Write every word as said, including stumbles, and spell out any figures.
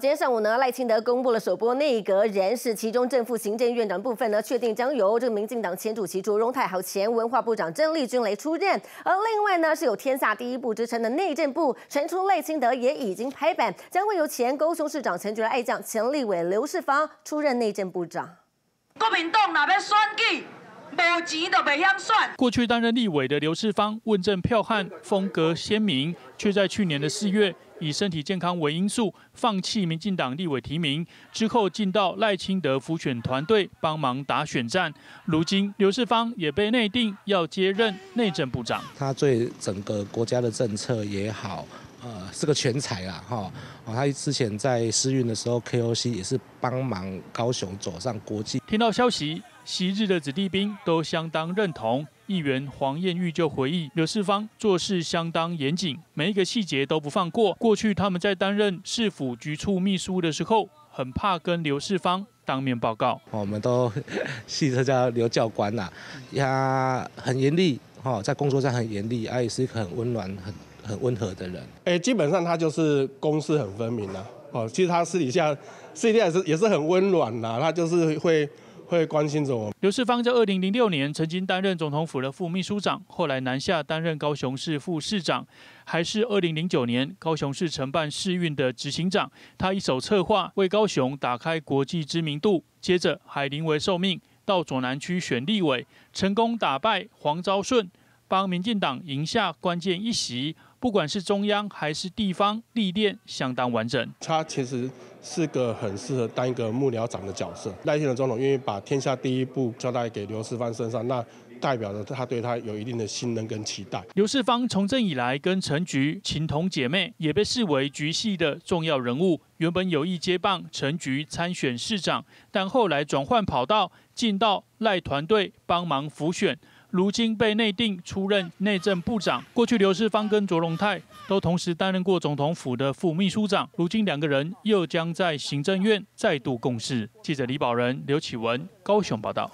今天上午呢，赖清德公布了首波内阁人事，其中正副行政院长部分呢，确定将由这个民进党前主席卓荣泰还有前文化部长郑丽君来出任。而另外呢，是有天下第一部之称的内政部，传出赖清德也已经拍板，将会由前高雄市长陈菊爱将前立委刘世芳出任内政部长。国民党若要选举？ 无钱都袂晓算。过去担任立委的刘世芳，问政剽悍，风格鲜明，却在去年的四月以身体健康为因素，放弃民进党立委提名，之后进到赖清德辅选团队帮忙打选战。如今刘世芳也被内定要接任内政部长。他对整个国家的政策也好。 呃，是个全才啦，哈、哦！他之前在世运的时候 ，K O C 也是帮忙高雄走上国际。听到消息，昔日的子弟兵都相当认同。议员黄燕玉就回忆，刘世芳做事相当严谨，每一个细节都不放过。过去他们在担任市府局处秘书的时候，很怕跟刘世芳当面报告。哦、我们都戏称叫刘教官啦、啊，他很严厉，哈、哦，在工作上很严厉，啊，也是一个很温暖、很。 很温和的人，哎、欸，基本上他就是公私很分明啦、啊。哦，其实他私底下，私底下也是也是很温暖啦、啊，他就是会会关心着我。刘世芳在二零零六年曾经担任总统府的副秘书长，后来南下担任高雄市副市长，还是二零零九年高雄市承办世运的执行长。他一手策划为高雄打开国际知名度，接着还临危受命到左南区选立委，成功打败黄昭顺，帮民进党赢下关键一席。 不管是中央还是地方，历练相当完整。他其实是个很适合当一个幕僚长的角色。赖清德总统愿意把天下第一步交代给刘世芳身上，那代表着他对他有一定的信任跟期待。刘世芳从政以来跟陈菊情同姐妹，也被视为局系的重要人物。原本有意接棒陈菊参选市长，但后来转换跑道，进到赖团队帮忙辅选。 如今被内定出任内政部长。过去刘世芳跟卓荣泰都同时担任过总统府的副秘书长，如今两个人又将在行政院再度共事。记者李宝仁、刘启文，高雄报道。